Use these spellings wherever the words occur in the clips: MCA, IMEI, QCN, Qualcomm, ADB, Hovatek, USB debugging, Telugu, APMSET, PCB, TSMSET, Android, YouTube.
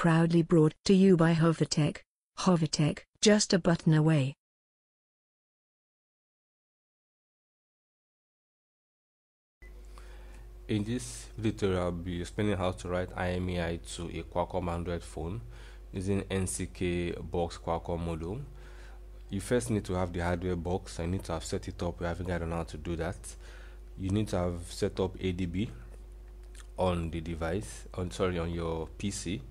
proudly brought to you by Hovatek. Hovatek, just a button away. In this video tutorial, I'll be explaining how to write IMEI to a Qualcomm Android phone using NCK box Qualcomm module. You first need to have the hardware box. I need to have set it up. We haven't got on how to do that. You need to have set up ADB on the device. On your PC.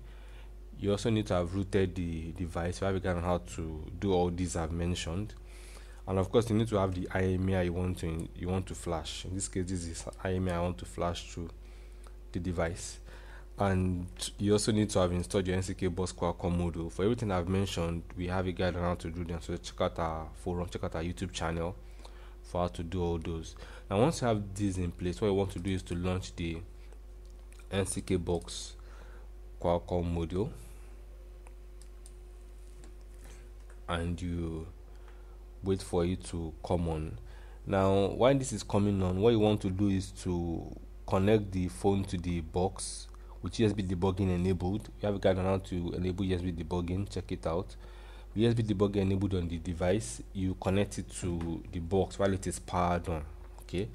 You also need to have rooted the device. We haven't got on how to do all these I've mentioned. And of course, you need to have the IMEI you want to flash. In this case, this is IMEI I want to flash to the device. And you also need to have installed your NCK box Qualcomm module. For everything I've mentioned, we have a guide on how to do them. So check out our forum, check out our YouTube channel for how to do all those. Now, once you have these in place, what you want to do is to launch the NCK box Qualcomm module, and you wait for it to come on. Now, while this is coming on, what you want to do is to connect the phone to the box with USB debugging enabled. We have a guide on how to enable USB debugging. Check it out. USB debugging enabled on the device. You connect it to the box while it is powered on. Okay.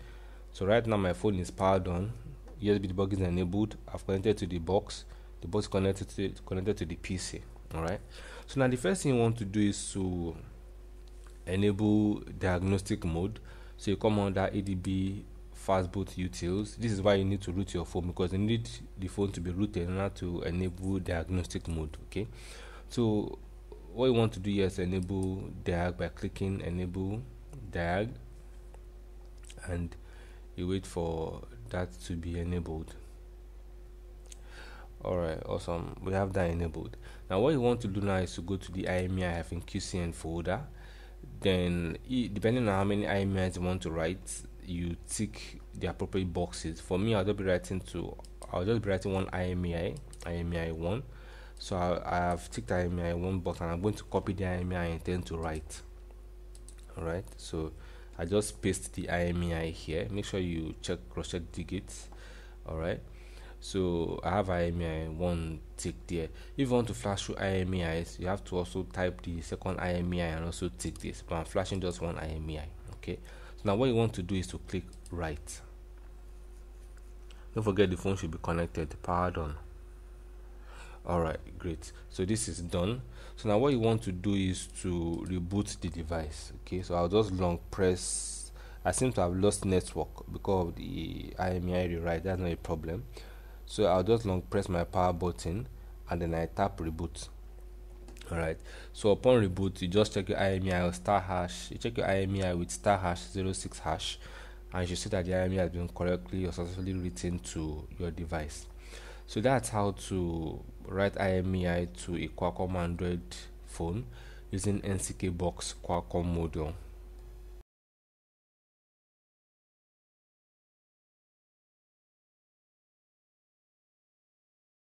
So right now my phone is powered on. USB debugging is enabled. I've connected to the box. The box connected to the PC. All right. So now the first thing you want to do is to enable diagnostic mode. So you come under ADB fastboot utils. This is why you need to root your phone, because you need the phone to be rooted in order to enable diagnostic mode. Okay, so what you want to do here is enable diag by clicking enable diag, and you wait for that to be enabled. Alright, awesome. We have that enabled. Now what you want to do now is to go to the IMEI-QCN folder. Then, depending on how many IMEIs you want to write, you tick the appropriate boxes. For me, I'll just be writing one IMEI, IMEI1. So I have ticked IMEI1 box, and I'm going to copy the IMEI I intend to write. All right. So I just paste the IMEI here. Make sure you cross check digits. All right. So I have IMEI1 tick there. If you want to flash through IMEIs, you have to also type the second IMEI and also tick this. But I'm flashing just one IMEI. Okay. So now what you want to do is to click write. Don't forget the phone should be connected, powered on. Alright, great. So this is done. So now what you want to do is to reboot the device. Okay, so I'll just long press. I seem to have lost network because of the IMEI rewrite. That's not a problem. So I'll just long press my power button, and then I tap reboot. Alright, so upon reboot, you just check your IMEI with #. You check your IMEI with *#06#, and you see that the IMEI has been correctly or successfully written to your device. So that's how to write IMEI to a Qualcomm Android phone using NCK box Qualcomm module.